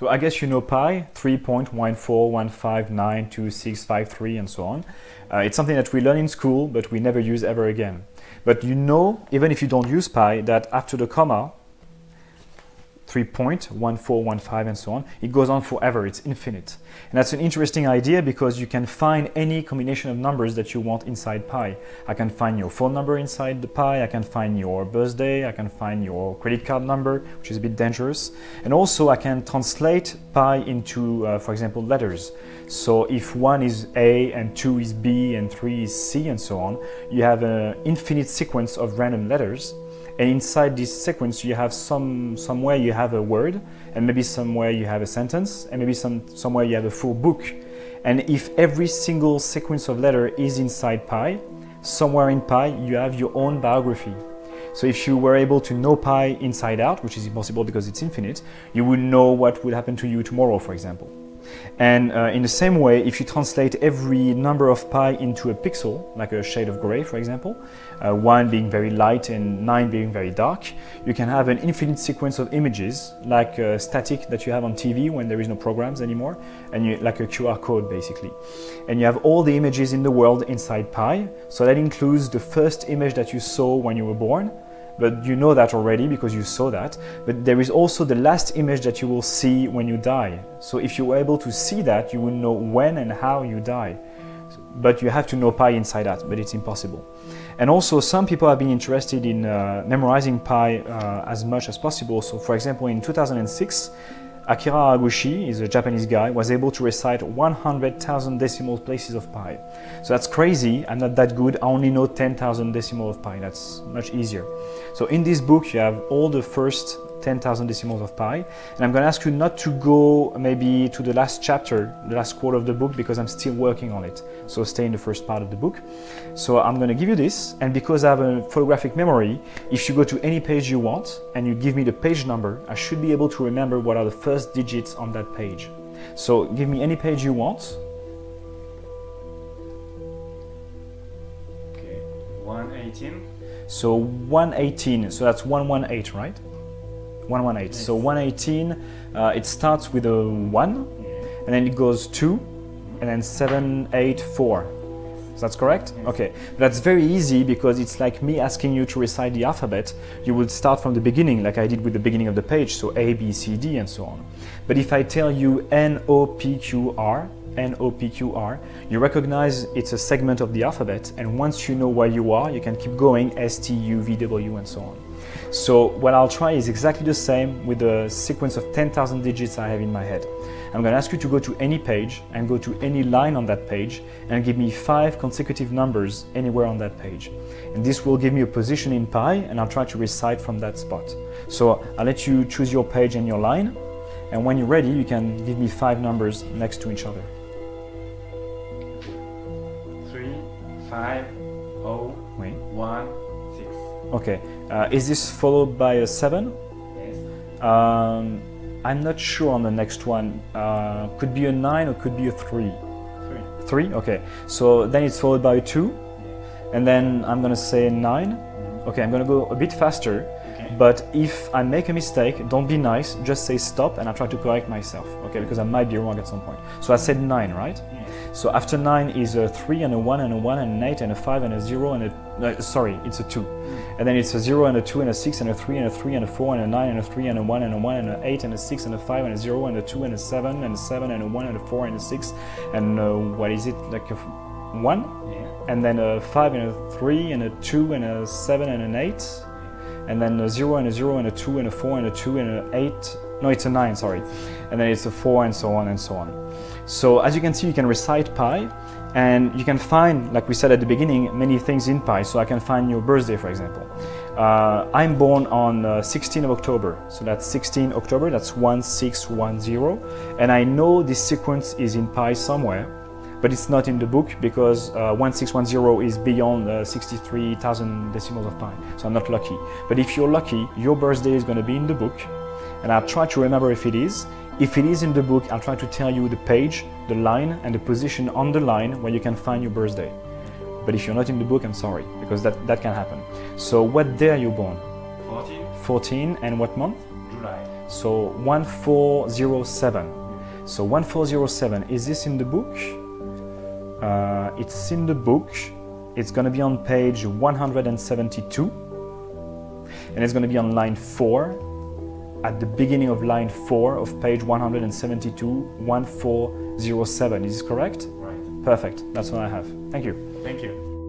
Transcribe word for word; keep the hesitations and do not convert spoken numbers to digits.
So I guess you know pi, three point one four one five nine two six five three and so on. Uh, it's something that we learn in school, but we never use ever again. But you know, even if you don't use pi, that after the comma, three point one four one five and so on, it goes on forever, it's infinite. And that's an interesting idea because you can find any combination of numbers that you want inside pi. I can find your phone number inside the pi, I can find your birthday, I can find your credit card number, which is a bit dangerous. And also I can translate pi into, uh, for example, letters. So if one is A and two is B and three is C and so on, you have an infinite sequence of random letters. And inside this sequence, you have some somewhere you have a word, and maybe somewhere you have a sentence, and maybe some somewhere you have a full book. And if every single sequence of letter is inside pi, somewhere in pi you have your own biography. So if you were able to know pi inside out, which is impossible because it's infinite, you would know what would happen to you tomorrow, for example. And uh, in the same way, if you translate every number of pi into a pixel, like a shade of gray, for example, uh, one being very light and nine being very dark, you can have an infinite sequence of images, like uh, static that you have on T V when there is no programs anymore, and you, like a Q R code basically. And you have all the images in the world inside pi, so that includes the first image that you saw when you were born, but you know that already because you saw that. But there is also the last image that you will see when you die. So if you were able to see that, you will know when and how you die. But you have to know pi inside out, but it's impossible. And also some people have been interested in uh, memorizing pi uh, as much as possible. So for example, in two thousand six, Akira Agushi, is a Japanese guy, was able to recite one hundred thousand decimal places of pi. So that's crazy, I'm not that good, I only know ten thousand decimal of pi, that's much easier. So in this book you have all the first ten thousand decimals of pi, and I'm going to ask you not to go maybe to the last chapter, the last quarter of the book, because I'm still working on it, so stay in the first part of the book. So I'm going to give you this, and because I have a photographic memory, if you go to any page you want and you give me the page number, I should be able to remember what are the first digits on that page. So give me any page you want. Okay, one eighteen. So one eighteen, so that's one one eight, right? one one eight. Yes. So one eighteen, uh, it starts with a one, yeah, and then it goes two, and then seven eight four. So that's correct? Yes. Okay. That's very easy because it's like me asking you to recite the alphabet. You would start from the beginning, like I did with the beginning of the page, so A, B, C, D, and so on. But if I tell you N, O, P, Q, R, N, O, P, Q, R, you recognize it's a segment of the alphabet, and once you know where you are, you can keep going, S, T, U, V, W, and so on. So what I'll try is exactly the same with the sequence of ten thousand digits I have in my head. I'm going to ask you to go to any page and go to any line on that page and give me five consecutive numbers anywhere on that page. And this will give me a position in pi, and I'll try to recite from that spot. So I'll let you choose your page and your line, and when you're ready you can give me five numbers next to each other. three, five, oh, one, six. Okay. Uh, is this followed by a seven? Yes. Um, I'm not sure on the next one. Uh, could be a nine or could be a three. Three. Three? Okay. So then it's followed by a two. Yeah. And then I'm going to say nine. Mm-hmm. Okay, I'm going to go a bit faster. Okay. But if I make a mistake, don't be nice. Just say stop and I'll try to correct myself. Okay, because I might be wrong at some point. So I said nine, right? Yes. So after nine is a three and a one and a one and an eight and a five and a zero and a... Uh, sorry, it's a two. And then it's a zero and a two and a six and a three and a three and a four and a nine and a three and a one and a one and a eight and a six and a five and a zero and a two and a seven and a seven and a one and a four and a six and uh, what is it, like a one? Yeah. And then a five and a three and a two and a seven and an eight, and then a zero and a zero and a two and a four and a two and an eight. No, it's a nine, sorry. And then it's a four and so on and so on. So as you can see, you can recite pi. And you can find, like we said at the beginning, many things in pi. So I can find your birthday, for example. Uh, I'm born on uh, sixteenth of October. So that's sixteenth October, that's one six one zero. And I know this sequence is in pi somewhere, but it's not in the book because uh, one six one zero is beyond uh, sixty-three thousand decimals of pi. So I'm not lucky. But if you're lucky, your birthday is going to be in the book. And I'll try to remember if it is. If it is in the book, I'll try to tell you the page, the line, and the position on the line where you can find your birthday. But if you're not in the book, I'm sorry, because that, that can happen. So what day are you born? fourteen. fourteen, and what month? July. So one four zero seven. So one four zero seven, is this in the book? Uh, it's in the book. It's going to be on page one hundred seventy-two, and it's going to be on line four, at the beginning of line four of page one hundred seventy-two, one four zero seven. Is this correct? Right. Perfect. That's what I have. Thank you. Thank you.